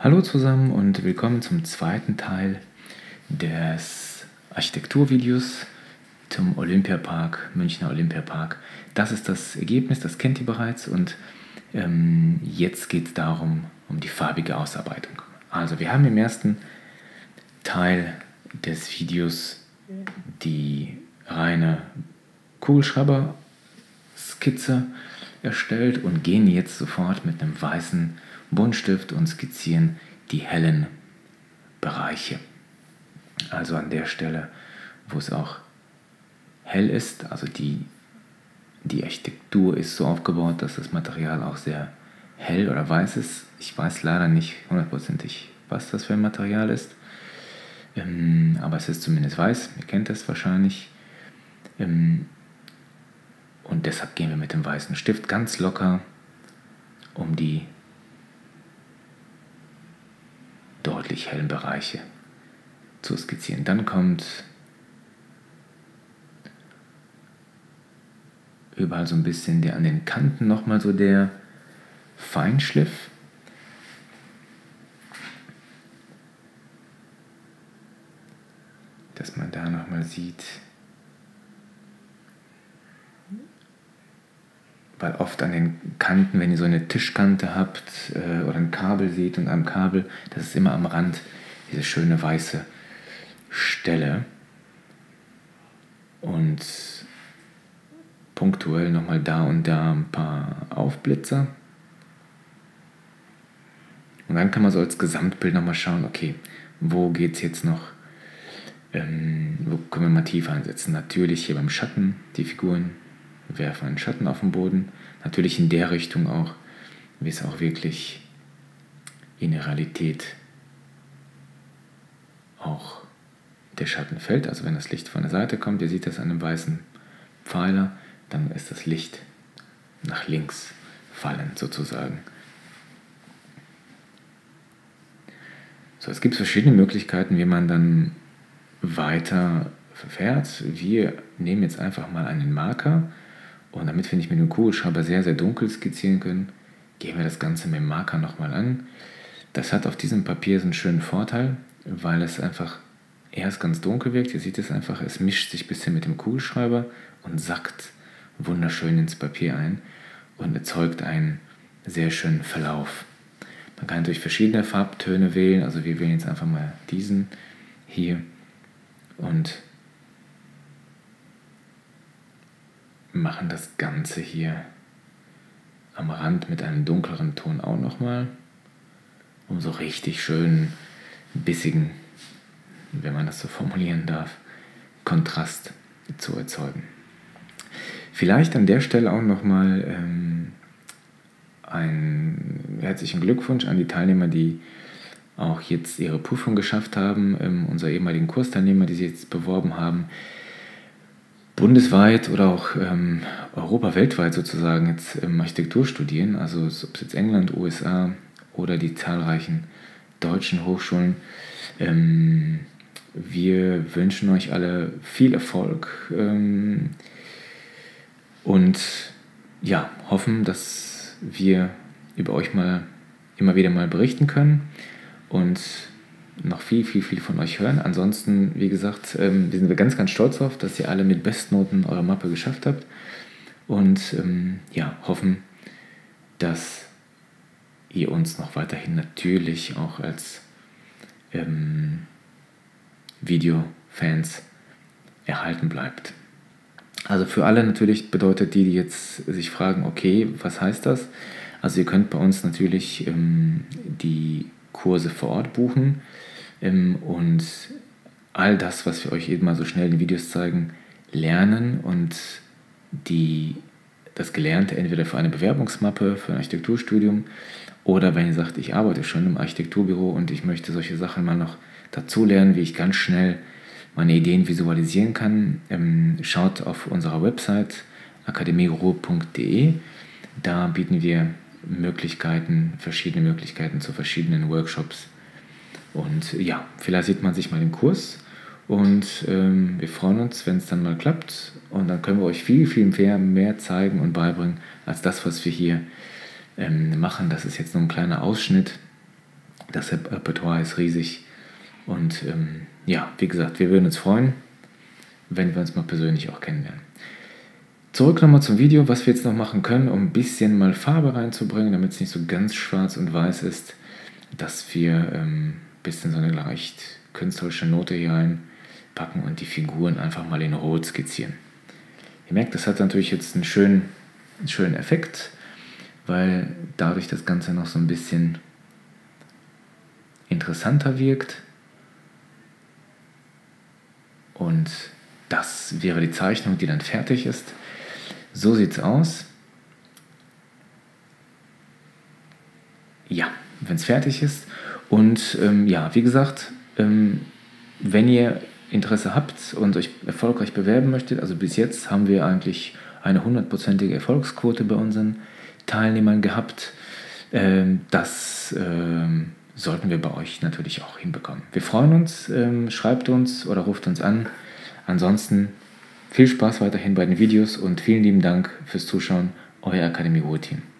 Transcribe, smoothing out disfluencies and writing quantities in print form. Hallo zusammen und willkommen zum zweiten Teil des Architekturvideos zum Olympiapark, Münchner Olympiapark. Das ist das Ergebnis, das kennt ihr bereits, und jetzt geht es darum, um die farbige Ausarbeitung. Also wir haben im ersten Teil des Videos die reine Kugelschreiberskizze erstellt und gehen jetzt sofort mit einem weißen Buntstift und skizzieren die hellen Bereiche. Also an der Stelle, wo es auch hell ist, also die Architektur ist so aufgebaut, dass das Material auch sehr hell oder weiß ist. Ich weiß leider nicht hundertprozentig, was das für ein Material ist, aber es ist zumindest weiß, ihr kennt das wahrscheinlich. Und deshalb gehen wir mit dem weißen Stift ganz locker um die deutlich hellen Bereiche zu skizzieren. Dann kommt überall so ein bisschen an den Kanten nochmal so der Feinschliff. Dass man da nochmal sieht, weil oft an den Kanten, wenn ihr so eine Tischkante habt oder ein Kabel seht und am Kabel, das ist immer am Rand diese schöne weiße Stelle. Und punktuell nochmal da und da ein paar Aufblitzer. Und dann kann man so als Gesamtbild nochmal schauen, okay, wo geht es jetzt noch, wo können wir mal tiefer einsetzen. Natürlich hier beim Schatten, die Figuren werfen einen Schatten auf den Boden, natürlich in der Richtung auch, wie es auch wirklich in der Realität auch der Schatten fällt. Also wenn das Licht von der Seite kommt, ihr seht das an einem weißen Pfeiler, dann ist das Licht nach links fallend sozusagen. So, es gibt verschiedene Möglichkeiten, wie man dann weiter verfährt. Wir nehmen jetzt einfach mal einen Marker. Und damit wir nicht mit dem Kugelschreiber sehr, sehr dunkel skizzieren können, gehen wir das Ganze mit dem Marker nochmal an. Das hat auf diesem Papier so einen schönen Vorteil, weil es einfach erst ganz dunkel wirkt. Ihr seht es einfach, es mischt sich ein bisschen mit dem Kugelschreiber und sackt wunderschön ins Papier ein und erzeugt einen sehr schönen Verlauf. Man kann durch verschiedene Farbtöne wählen, also wir wählen jetzt einfach mal diesen hier und machen das Ganze hier am Rand mit einem dunkleren Ton auch nochmal, um so richtig schön bissigen, wenn man das so formulieren darf, Kontrast zu erzeugen. Vielleicht an der Stelle auch nochmal einen herzlichen Glückwunsch an die Teilnehmer, die auch jetzt ihre Prüfung geschafft haben, unsere ehemaligen Kursteilnehmer, die sie jetzt beworben haben, bundesweit oder auch Europa, weltweit sozusagen jetzt Architektur studieren, also ob es jetzt England, USA oder die zahlreichen deutschen Hochschulen. Wir wünschen euch alle viel Erfolg und ja, hoffen, dass wir über euch immer wieder mal berichten können und noch viel, viel, viel von euch hören. Ansonsten, wie gesagt, sind wir ganz, ganz stolz darauf, dass ihr alle mit Bestnoten eure Mappe geschafft habt und ja, hoffen, dass ihr uns noch weiterhin natürlich auch als Videofans erhalten bleibt. Also für alle natürlich bedeutet die jetzt sich fragen, okay, was heißt das? Also ihr könnt bei uns natürlich die Kurse vor Ort buchen und all das, was wir euch eben mal so schnell in den Videos zeigen, lernen und das Gelernte entweder für eine Bewerbungsmappe, für ein Architekturstudium oder wenn ihr sagt, ich arbeite schon im Architekturbüro und ich möchte solche Sachen mal noch dazu lernen, wie ich ganz schnell meine Ideen visualisieren kann, schaut auf unserer Website akademieruhr.de, da bieten wir Möglichkeiten, verschiedene Möglichkeiten zu verschiedenen Workshops. Und ja, vielleicht sieht man sich mal im Kurs und wir freuen uns, wenn es dann mal klappt und dann können wir euch viel, viel mehr zeigen und beibringen als das, was wir hier machen. Das ist jetzt nur ein kleiner Ausschnitt Das Repertoire ist riesig und ja, wie gesagt, wir würden uns freuen, wenn wir uns mal persönlich auch kennenlernen. Zurück nochmal zum Video, was wir jetzt noch machen können, um ein bisschen mal Farbe reinzubringen, damit es nicht so ganz schwarz und weiß ist, dass wir ein bisschen so eine leicht künstlerische Note hier reinpacken und die Figuren einfach mal in Rot skizzieren. Ihr merkt, das hat natürlich jetzt einen schönen Effekt, weil dadurch das Ganze noch so ein bisschen interessanter wirkt. Und das wäre die Zeichnung, die dann fertig ist. So sieht es aus. Ja, wenn es fertig ist. Und ja, wie gesagt, wenn ihr Interesse habt und euch erfolgreich bewerben möchtet, also bis jetzt haben wir eigentlich eine 100%ige Erfolgsquote bei unseren Teilnehmern gehabt. Das sollten wir bei euch natürlich auch hinbekommen. Wir freuen uns, schreibt uns oder ruft uns an. Ansonsten viel Spaß weiterhin bei den Videos und vielen lieben Dank fürs Zuschauen, euer AkademieRuhr-Team.